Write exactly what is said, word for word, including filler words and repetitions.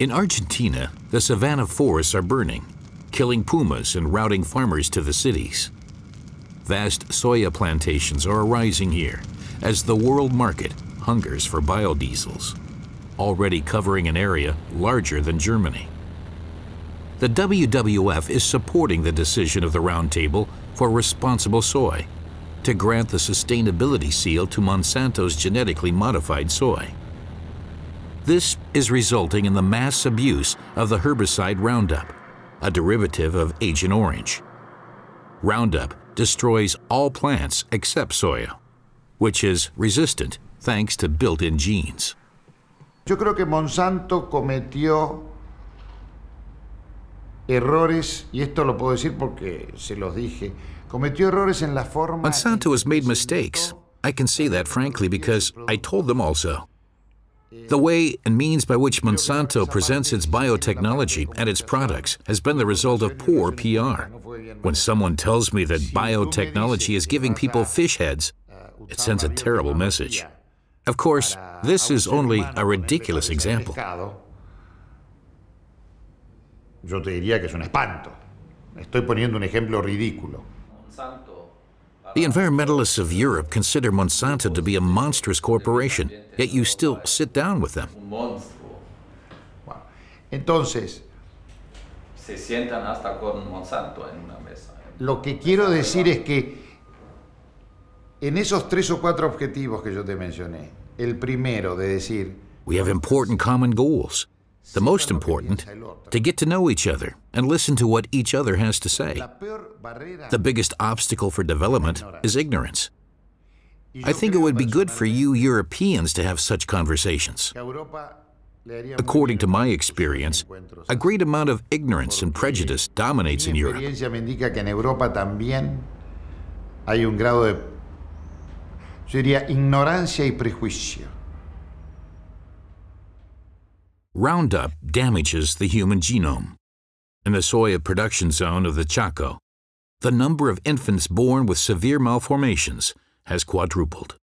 In Argentina, the savanna forests are burning, killing pumas and routing farmers to the cities. Vast soya plantations are arising here as the world market hungers for biodiesels, already covering an area larger than Germany. The W W F is supporting the decision of the Roundtable for Responsible Soy to grant the sustainability seal to Monsanto's genetically modified soy. This is resulting in the mass abuse of the herbicide Roundup, a derivative of Agent Orange. Roundup destroys all plants except soya, which is resistant thanks to built-in genes. Yo creo que Monsanto cometió errores, y esto lo puedo decir porque se los dije, cometió errores en la forma... Monsanto has made mistakes. I can say that frankly because I told them also. The way and means by which Monsanto presents its biotechnology and its products has been the result of poor P R. When someone tells me that biotechnology is giving people fish heads, it sends a terrible message. Of course, this is only a ridiculous example. Yo te diría que es un espanto. Estoy poniendo un ejemplo ridículo. The environmentalists of Europe consider Monsanto to be a monstrous corporation, yet you still sit down with them. Entonces, se sientan hasta con Monsanto en una mesa. Lo que quiero decir es que en esos tres o cuatro objetivos que yo te mencioné, el primero de decir, we have important common goals. The most important, to get to know each other and listen to what each other has to say. The biggest obstacle for development is ignorance. I think it would be good for you Europeans to have such conversations. According to my experience, a great amount of ignorance and prejudice dominates in Europe. Roundup damages the human genome. In the soya production zone of the Chaco, the number of infants born with severe malformations has quadrupled.